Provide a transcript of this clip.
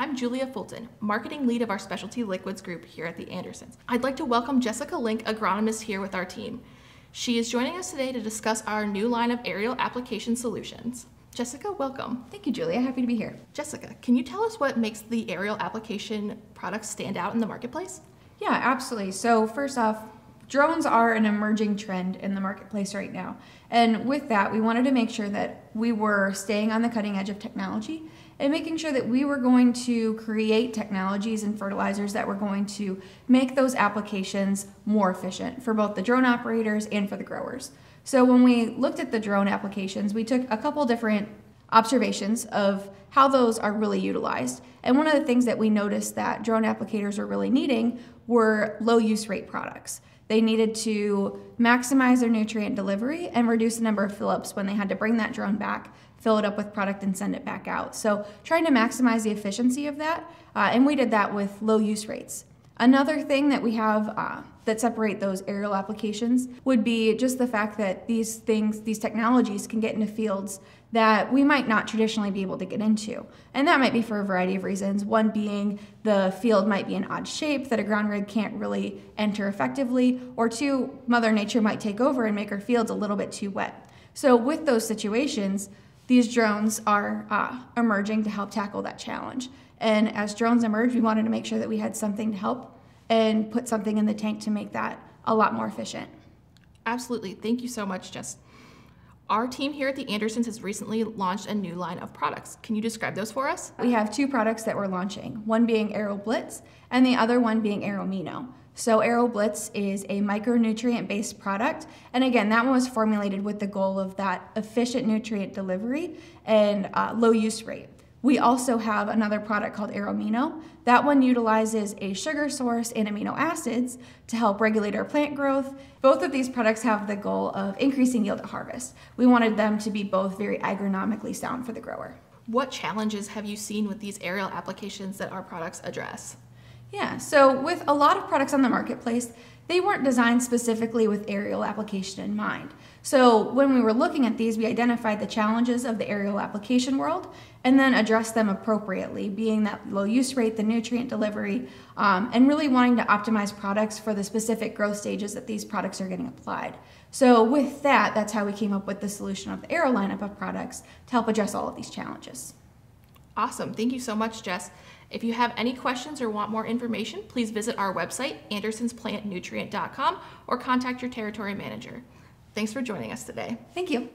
I'm Julia Fulton, marketing lead of our specialty liquids group here at The Andersons. I'd like to welcome Jessica Link, agronomist here with our team. She is joining us today to discuss our new line of aerial application solutions. Jessica, welcome. Thank you, Julia. Happy to be here. Jessica, can you tell us what makes the aerial application products stand out in the marketplace? Yeah, absolutely. So first off, drones are an emerging trend in the marketplace right now. And with that, we wanted to make sure that we were staying on the cutting edge of technology and making sure that we were going to create technologies and fertilizers that were going to make those applications more efficient for both the drone operators and for the growers. So when we looked at the drone applications, we took a couple different observations of how those are really utilized. And one of the things that we noticed that drone applicators were really needing were low use rate products. They needed to maximize their nutrient delivery and reduce the number of fill-ups when they had to bring that drone back, fill it up with product, and send it back out. So trying to maximize the efficiency of that, and we did that with low use rates. Another thing that we have that separate those aerial applications would be just the fact that these technologies can get into fields that we might not traditionally be able to get into. And that might be for a variety of reasons. One being the field might be in odd shape that a ground rig can't really enter effectively, or two, Mother Nature might take over and make our fields a little bit too wet. So with those situations, these drones are emerging to help tackle that challenge. And as drones emerged, we wanted to make sure that we had something to help and put something in the tank to make that a lot more efficient. Absolutely. Thank you so much, Jess. Our team here at The Andersons has recently launched a new line of products. Can you describe those for us? We have two products that we're launching, one being Aeroblitz and the other one being AeroMino. So Aeroblitz is a micronutrient-based product. And again, that one was formulated with the goal of that efficient nutrient delivery and low use rate. We also have another product called AeroMino. That one utilizes a sugar source and amino acids to help regulate our plant growth. Both of these products have the goal of increasing yield at harvest. We wanted them to be both very agronomically sound for the grower. What challenges have you seen with these aerial applications that our products address? Yeah, so with a lot of products on the marketplace, they weren't designed specifically with aerial application in mind. So when we were looking at these, we identified the challenges of the aerial application world and then addressed them appropriately, being that low use rate, the nutrient delivery, and really wanting to optimize products for the specific growth stages that these products are getting applied. So with that, that's how we came up with the solution of the aerial lineup of products to help address all of these challenges. Awesome. Thank you so much, Jess. If you have any questions or want more information, please visit our website, AndersonsPlantNutrient.com, or contact your territory manager. Thanks for joining us today. Thank you.